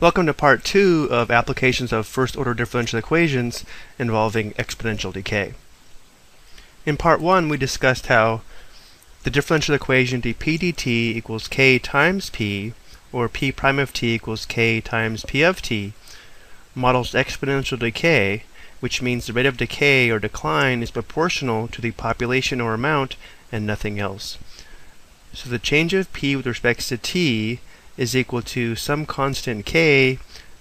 Welcome to part 2 of applications of first-order differential equations involving exponential decay. In part 1 we discussed how the differential equation dp dt equals k times p, or p prime of t equals k times p of t, models exponential decay, which means the rate of decay or decline is proportional to the population or amount and nothing else. So the change of p with respect to t is equal to some constant k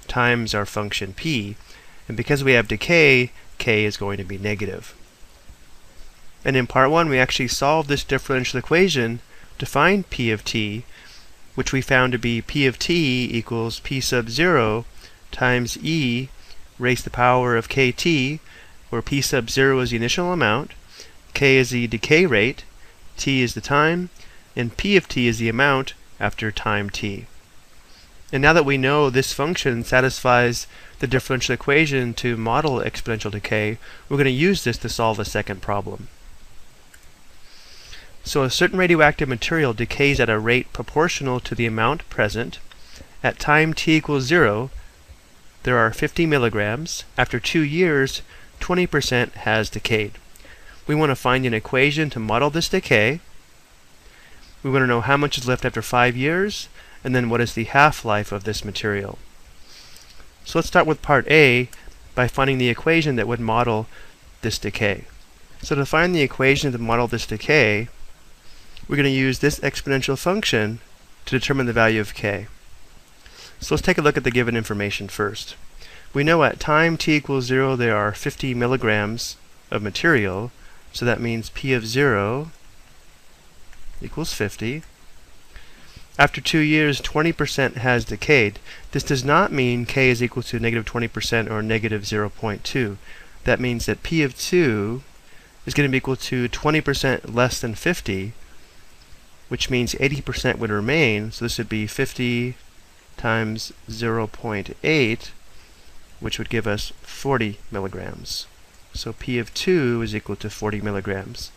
times our function p. And because we have decay, k is going to be negative. And in part 1, we actually solved this differential equation to find p of t, which we found to be p of t equals p sub 0 times e raised to the power of kt, where p sub 0 is the initial amount, k is the decay rate, t is the time, and p of t is the amount after time t. And now that we know this function satisfies the differential equation to model exponential decay, we're going to use this to solve a second problem. So a certain radioactive material decays at a rate proportional to the amount present. At time t equals 0, there are 50 milligrams. After 2 years, 20% has decayed. We want to find an equation to model this decay. We want to know how much is left after 5 years, and then what is the half-life of this material. So let's start with part A by finding the equation that would model this decay. So to find the equation to model this decay, we're going to use this exponential function to determine the value of k. So let's take a look at the given information first. We know at time t equals 0 there are 50 milligrams of material, so that means p of 0 equals 50. After 2 years, 20% has decayed. This does not mean k is equal to negative 20% or negative 0.2. That means that p of 2 is going to be equal to 20% less than 50, which means 80% would remain. So this would be 50 times 0.8, which would give us 40 milligrams. So p of 2 is equal to 40 milligrams.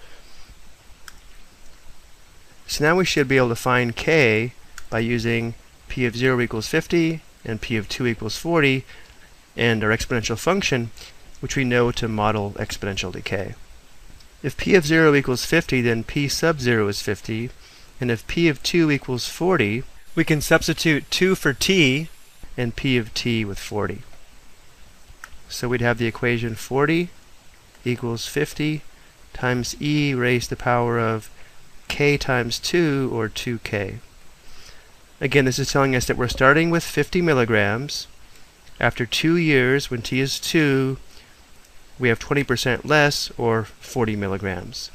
So now we should be able to find k by using p of 0 equals 50 and p of 2 equals 40 and our exponential function, which we know to model exponential decay. If p of 0 equals 50, then p sub 0 is 50, and if p of 2 equals 40, we can substitute 2 for t and p of t with 40. So we'd have the equation 40 equals 50 times e raised to the power of k times 2, or 2k. Again, this is telling us that we're starting with 50 milligrams. After 2 years, when t is 2, we have 20% less, or 40 milligrams.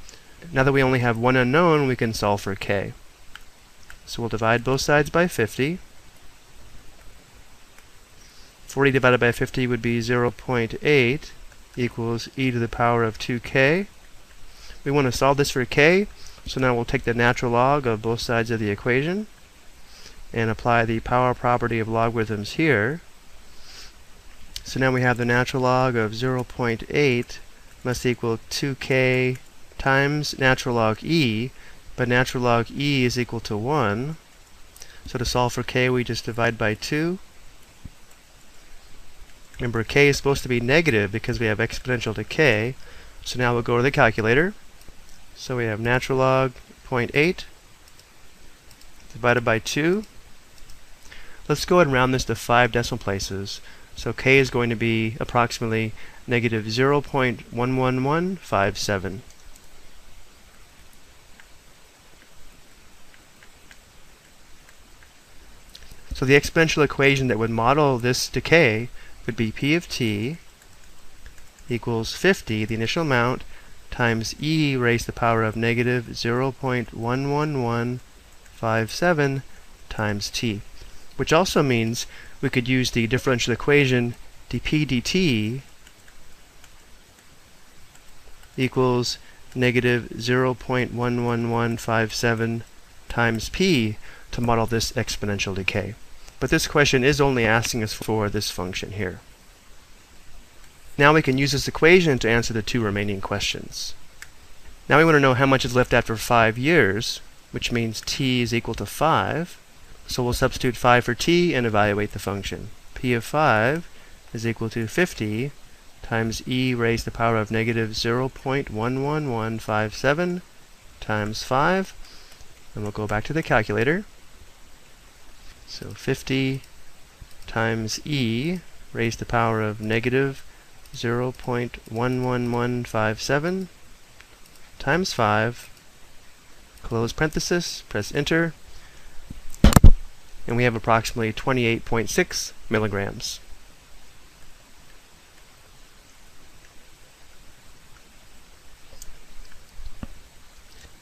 Now that we only have one unknown, we can solve for k. So we'll divide both sides by 50. 40 divided by 50 would be 0.8 equals e to the power of 2k. We want to solve this for k. So now we'll take the natural log of both sides of the equation and apply the power property of logarithms here. So now we have the natural log of 0.8 must equal 2k times natural log e, but natural log e is equal to 1. So to solve for k, we just divide by 2. Remember, k is supposed to be negative because we have exponential decay. So now we'll go to the calculator. So we have natural log 0.8 divided by 2. Let's go ahead and round this to 5 decimal places. So k is going to be approximately negative 0.11157. So the exponential equation that would model this decay would be p of t equals 50, the initial amount, times e raised to the power of negative 0.11157 times t, which also means we could use the differential equation dp dt equals negative 0.11157 times p to model this exponential decay. But this question is only asking us for this function here. Now we can use this equation to answer the 2 remaining questions. Now we want to know how much is left after 5 years, which means t is equal to 5. So we'll substitute 5 for t and evaluate the function. P of 5 is equal to 50 times e raised to the power of negative 0.11157 times 5. And we'll go back to the calculator. So 50 times e raised to the power of negative 0.11157 times 5, close parenthesis, press enter, and we have approximately 28.6 milligrams.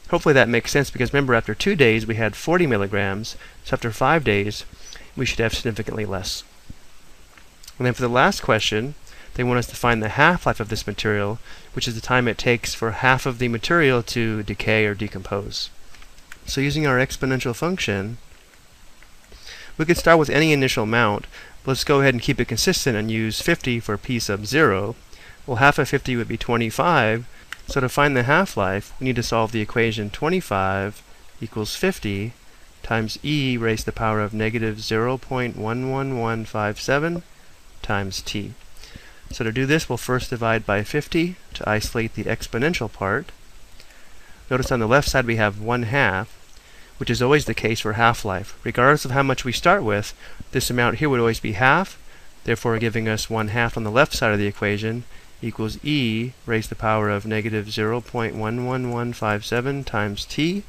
Hopefully that makes sense, because remember, after 2 days we had 40 milligrams, so after 5 days we should have significantly less. And then for the last question, they want us to find the half-life of this material, which is the time it takes for half of the material to decay or decompose. So using our exponential function, we could start with any initial amount. Let's go ahead and keep it consistent and use 50 for p sub 0. Well, half of 50 would be 25. So to find the half-life, we need to solve the equation 25 equals 50 times e raised to the power of negative 0.11157 times t. So to do this, we'll first divide by 50 to isolate the exponential part. Notice on the left side we have 1/2, which is always the case for half-life. Regardless of how much we start with, this amount here would always be half, therefore giving us 1/2 on the left side of the equation equals e raised to the power of negative 0.11157 times t.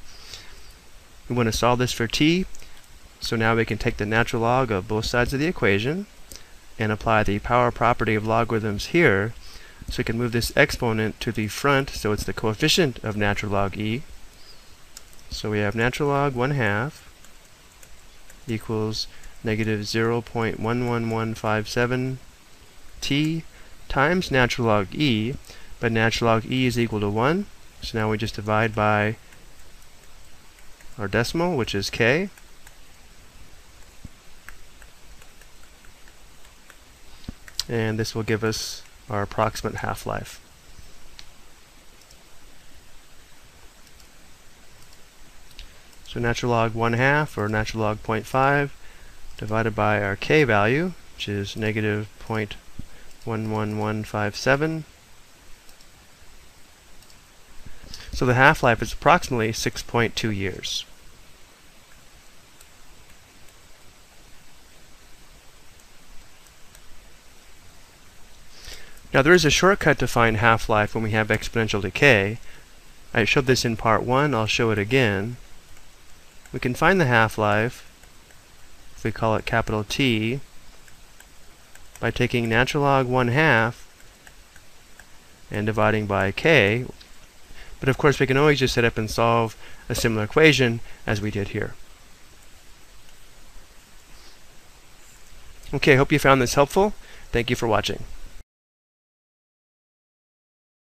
We want to solve this for t, so now we can take the natural log of both sides of the equation and apply the power property of logarithms here, so we can move this exponent to the front, so it's the coefficient of natural log e. So we have natural log 1/2 equals negative 0.11157 t times natural log e, but natural log e is equal to 1, so now we just divide by our decimal, which is k. And this will give us our approximate half-life. So natural log 1/2, or natural log 0.5, divided by our k value, which is negative 0.11157. So the half-life is approximately 6.2 years. Now there is a shortcut to find half-life when we have exponential decay. I showed this in part 1, I'll show it again. We can find the half-life, if we call it capital T, by taking natural log 1/2 and dividing by k. But of course we can always just set up and solve a similar equation as we did here. Okay, I hope you found this helpful. Thank you for watching.